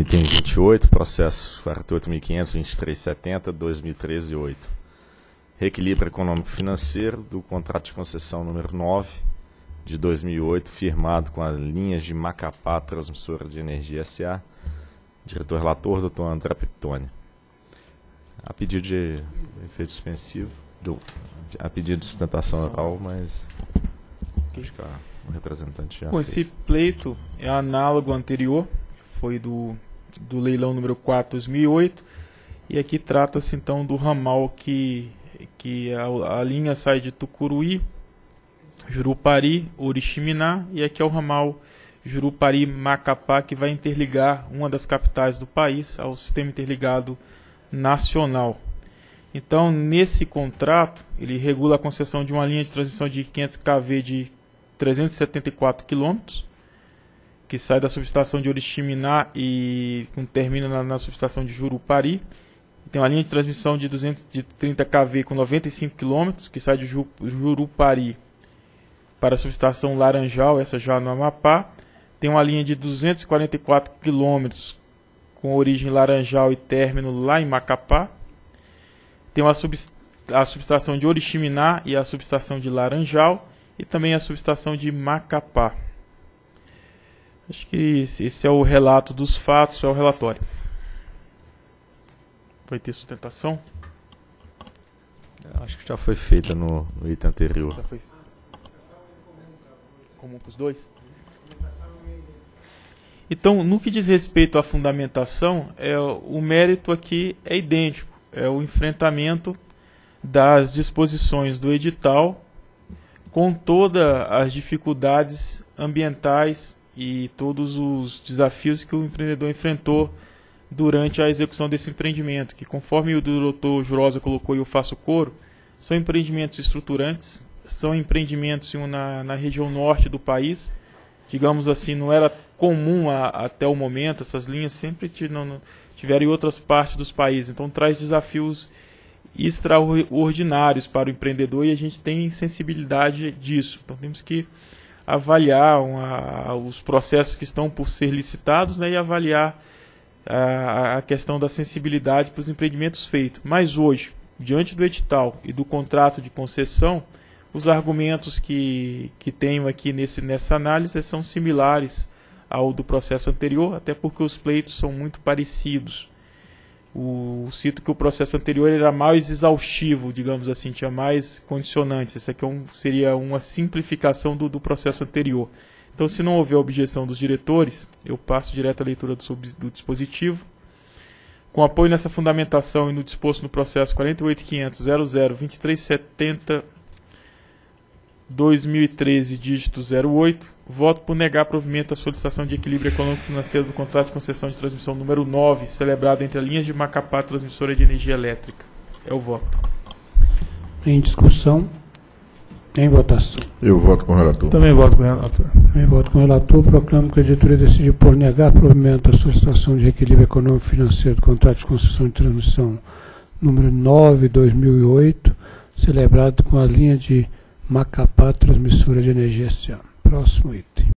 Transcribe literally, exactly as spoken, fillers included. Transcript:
item vinte e oito, processo quarenta e oito mil quinhentos e vinte e três setenta, dois mil e treze, oito. Reequilíbrio econômico-financeiro do contrato de concessão número nove de dois mil e oito, firmado com as Linhas de Macapá Transmissora de Energia S A. Diretor relator, doutor André Pepitone. A pedido de efeito suspensivo, do, a pedido de sustentação oral, mas acho que o representante já Bom, fez. Esse pleito é análogo ao anterior, foi do, do leilão número quatro, dois mil e oito, e aqui trata-se então do ramal que, que a, a linha sai de Tucuruí, Jurupari, Oriximiná, e aqui é o ramal Jurupari Macapá, que vai interligar uma das capitais do país ao sistema interligado nacional. Então, nesse contrato, ele regula a concessão de uma linha de transmissão de quinhentos quilovolts de trezentos e setenta e quatro quilômetros, que sai da subestação de Oriximiná e termina na, na subestação de Jurupari. Tem uma linha de transmissão de duzentos e trinta quilovolts com noventa e cinco quilômetros, que sai de Jurupari para a subestação Laranjal, essa já no Amapá. Tem uma linha de duzentos e quarenta e quatro quilômetros com origem Laranjal e término lá em Macapá. Tem uma sub, a subestação de Oriximiná e a subestação de Laranjal e também a subestação de Macapá. Acho que esse é o relato dos fatos, é o relatório. Vai ter sustentação? Acho que já foi feita no, no item anterior. Já foi. Comum para os dois? Então, no que diz respeito à fundamentação, é, o mérito aqui é idêntico, é o enfrentamento das disposições do edital com todas as dificuldades ambientais e todos os desafios que o empreendedor enfrentou durante a execução desse empreendimento, que conforme o doutor Jurosa colocou e eu faço coro, são empreendimentos estruturantes, são empreendimentos na, na região norte do país, digamos assim, não era comum a, até o momento, essas linhas sempre tiveram em outras partes dos países, então traz desafios extraordinários para o empreendedor e a gente tem sensibilidade disso, então temos que avaliar uma, os processos que estão por ser licitados, né, e avaliar a, a questão da sensibilidade para os empreendimentos feitos, mas hoje, diante do edital e do contrato de concessão, os argumentos que, que tenho aqui nesse, nessa análise são similares ao do processo anterior, até porque os pleitos são muito parecidos. O, cito que o processo anterior era mais exaustivo, digamos assim, tinha mais condicionantes. Isso aqui é um, seria uma simplificação do, do processo anterior. Então, se não houver objeção dos diretores, eu passo direto à leitura do, do dispositivo. Com apoio nessa fundamentação e no disposto no processo quarenta e oito mil quinhentos ponto zero zero vinte e três setenta ponto dois mil e treze, dígito zero oito, voto por negar provimento à solicitação de equilíbrio econômico-financeiro do contrato de concessão de transmissão número nove, celebrado entre as Linhas de Macapá Transmissora de Energia Elétrica. É o voto. Em discussão, em votação. Eu voto com o relator. Também voto com o relator. Também voto com o relator. Proclamo que a editoria decidiu por negar provimento à solicitação de equilíbrio econômico-financeiro do contrato de concessão de transmissão número nove, dois mil e oito, celebrado com a linha de Macapá Transmissora de Energia S A. Próximo item.